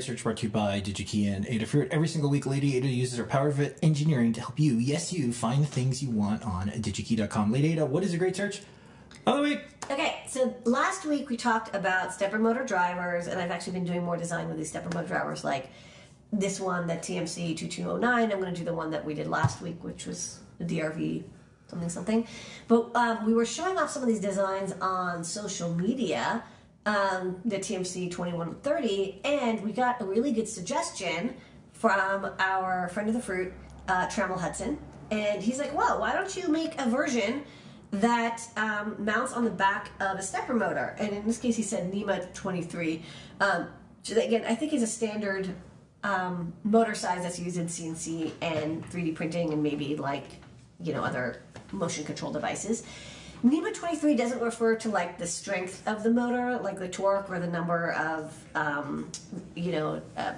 Trade Search brought to you by DigiKey and Adafruit. Every single week, Lady Ada uses her power of engineering to help you, yes you, find the things you want on digikey.com. Lady Ada, what is a great search of the week? Okay, so last week we talked about stepper motor drivers, and I've actually been doing more design with these stepper motor drivers, like this one, the TMC2209. I'm going to do the one that we did last week, which was the DRV something something. But we were showing off some of these designs on social media, the TMC2130, and we got a really good suggestion from our friend of the fruit, Trammell Hudson, and he's like, "Well, why don't you make a version that mounts on the back of a stepper motor?" And in this case, he said NEMA 23. Again, I think is a standard motor size that's used in CNC and 3D printing, and maybe like other motion control devices. NEMA 23 doesn't refer to like the strength of the motor, like the torque or the number of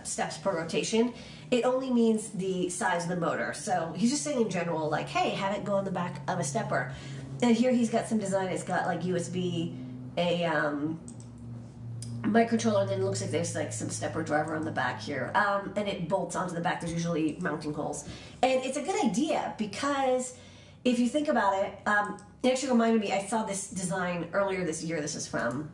steps per rotation. It only means the size of the motor. So he's just saying in general, like, hey, have it go on the back of a stepper. And here he's got some design. It's got like USB, a microcontroller, and then it looks like there's like some stepper driver on the back here, and it bolts onto the back. There's usually mounting holes, and it's a good idea because if you think about it. It actually reminded me, I saw this design earlier this year, this is from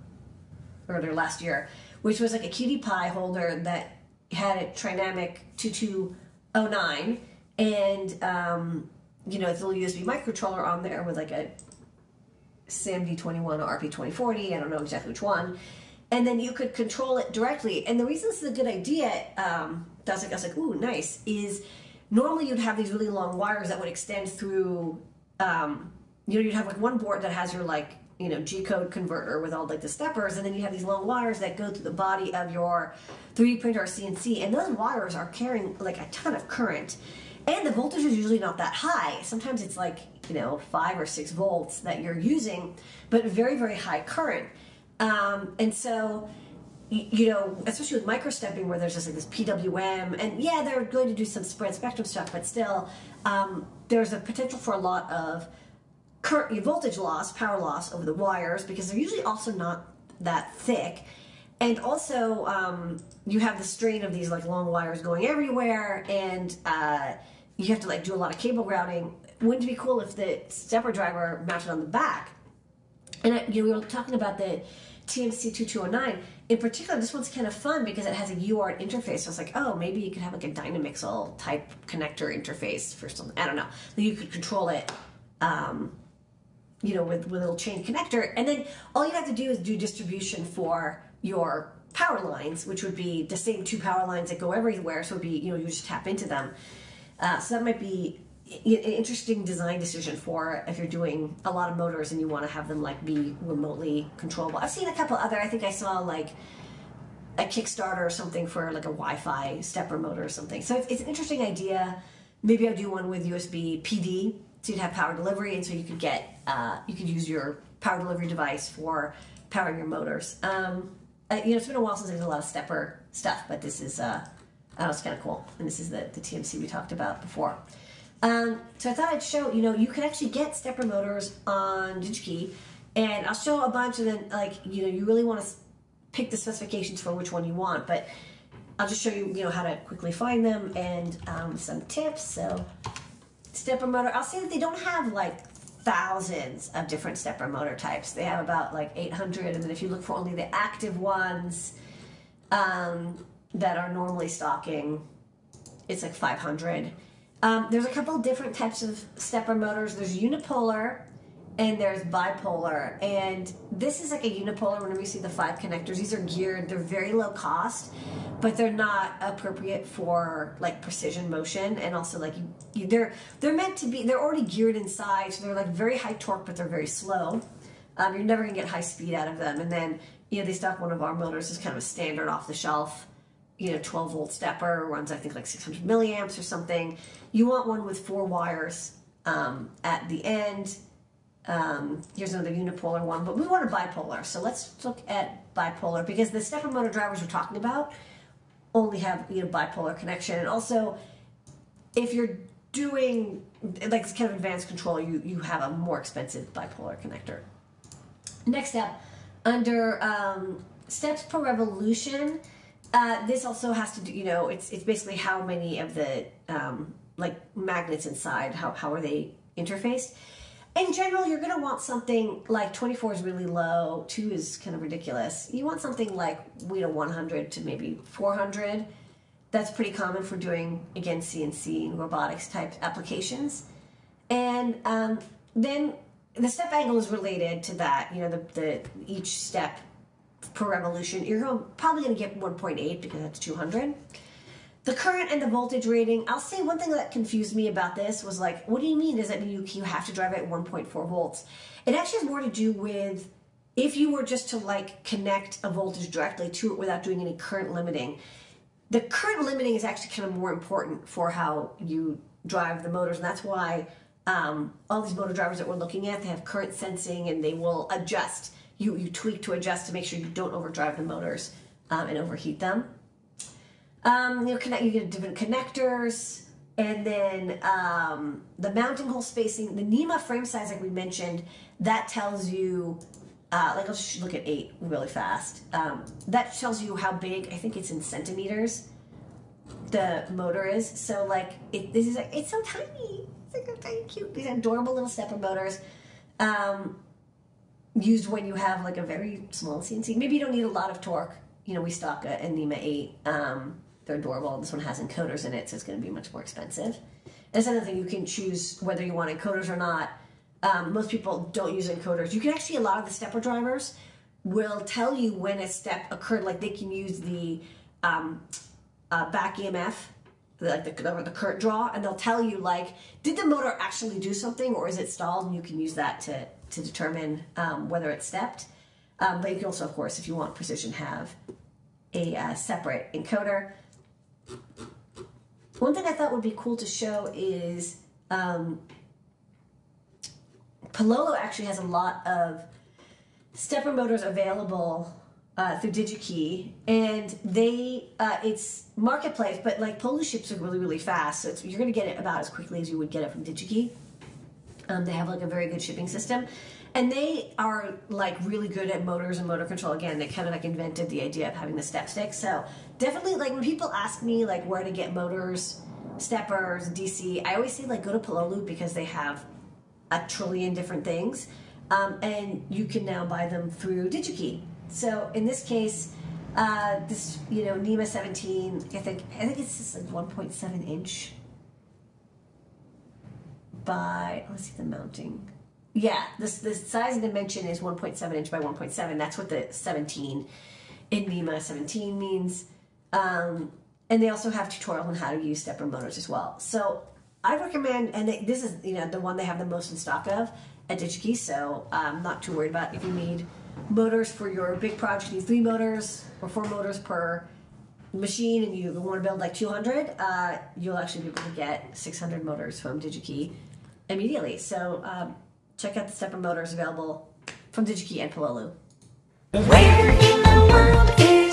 earlier last year, which was like a cutie pie holder that had a Trinamic 2209, and it's a little USB microcontroller on there with like a SAMD21 or RP2040, I don't know exactly which one, and then you could control it directly. And the reason this is a good idea, I was like, ooh, nice, is normally you'd have these really long wires that would extend through, you'd have like one board that has your G-code converter with all like the steppers, and then you have these long wires that go through the body of your 3D printer or CNC, and those wires are carrying like a ton of current, and the voltage is usually not that high. Sometimes it's like 5 or 6 volts that you're using, but very, very high current. And so especially with microstepping, where there's just like this PWM, and yeah, they're going to do some spread spectrum stuff, but still, there's a potential for a lot of voltage loss, power loss over the wires, because they're usually also not that thick, and also you have the strain of these like long wires going everywhere, and you have to like do a lot of cable routing. Wouldn't it be cool if the stepper driver mounted on the back? And we were talking about the TMC2209 in particular. This one's kind of fun because it has a UART interface. So it's like, oh, maybe you could have like a Dynamixel type connector interface for something. I don't know. You could control it. With a little chain connector, and then all you have to do is do distribution for your power lines, which would be the same 2 power lines that go everywhere, so it would be, you just tap into them. So that might be an interesting design decision for if you're doing a lot of motors and you want to have them like be remotely controllable. I've seen a couple other, I think I saw like a Kickstarter or something for like a Wi-Fi stepper motor or something. So it's an interesting idea. Maybe I'll do one with USB PD. So you'd have power delivery, and so you could get, you could use your power delivery device for powering your motors. It's been a while since there's a lot of stepper stuff, but this is, it's kind of cool. And this is the TMC we talked about before. So I thought I'd show, you can actually get stepper motors on DigiKey, and I'll show a bunch, and then you really want to pick the specifications for which one you want, but I'll just show you, how to quickly find them and some tips. So. Stepper motor, I'll say that they don't have like thousands of different stepper motor types. They have about like 800, and then if you look for only the active ones that are normally stocking, it's like 500. There's a couple different types of stepper motors. There's unipolar and there's bipolar, and this is like a unipolar. Whenever you see the 5 connectors, these are geared, they're very low cost, but they're not appropriate for like precision motion, and also like they're meant to be, they're already geared inside, so they're like very high torque, but they're very slow. You're never gonna get high speed out of them. And then they stock one of our motors as kind of a standard off the shelf, 12-volt stepper, runs I think like 600 milliamps or something. You want one with 4 wires at the end. Here's another unipolar one, but we want a bipolar, so let's look at bipolar, because the stepper motor drivers we're talking about only have bipolar connection. And also, if you're doing like kind of advanced control, you have a more expensive bipolar connector. Next up, under steps per revolution, This also has to do, you know, it's basically how many of the like magnets inside, how are they interfaced. In general, you're going to want something like 24 is really low, 2 is kind of ridiculous. You want something like, you know, 100 to maybe 400. That's pretty common for doing, again, CNC and robotics type applications. And then the step angle is related to that. You know, the each step per revolution, you're probably going to get 1.8 because that's 200. The current and the voltage rating, I'll say one thing that confused me about this was like, what do you mean? Does that mean you have to drive at 1.4 volts? It actually has more to do with if you were just to like connect a voltage directly to it without doing any current limiting. The current limiting is actually kind of more important for how you drive the motors, and that's why all these motor drivers that we're looking at, they have current sensing and they will adjust. You tweak to adjust to make sure you don't overdrive the motors and overheat them. You get different connectors, and then the mounting hole spacing, the NEMA frame size, like we mentioned, that tells you, like I'll just look at 8 really fast. That tells you how big, I think it's in centimeters, the motor is. So like, this is like, it's so tiny, it's like a tiny cute, these adorable little stepper motors. Used when you have like a very small CNC. Maybe you don't need a lot of torque. You know, we stock a NEMA 8. They're adorable. This one has encoders in it, so it's going to be much more expensive. That's another thing, you can choose whether you want encoders or not. Most people don't use encoders. You can actually, a lot of the stepper drivers will tell you when a step occurred. Like they can use the back EMF, like the current draw, and they'll tell you like, did the motor actually do something or is it stalled? And you can use that to determine whether it stepped. But you can also, of course, if you want precision, have a separate encoder. One thing I thought would be cool to show is Pololu actually has a lot of stepper motors available through DigiKey, and they it's marketplace, but like Pololu ships are really, really fast, so you're going to get it about as quickly as you would get it from DigiKey. They have like a very good shipping system, and they are like really good at motors and motor control. Again, they kind of like invented the idea of having the step stick. So definitely, like when people ask me like where to get motors, steppers, DC, I always say like go to Pololu because they have a trillion different things, and you can now buy them through DigiKey. So in this case, this, you know, NEMA 17, I think it's just like 1.7 inch. By, let's see the mounting. Yeah, the size dimension is 1.7 inch by 1.7. That's what the 17 in NEMA 17 means. And they also have tutorials on how to use stepper motors as well. So I recommend, and this is, you know, the one they have the most in stock of at DigiKey. So I'm not too worried about if you need motors for your big project. You need 3 motors or 4 motors per machine, and you want to build like 200. You'll actually be able to get 600 motors from DigiKey immediately. So check out the stepper motors available from DigiKey and Pololu. Where in the world is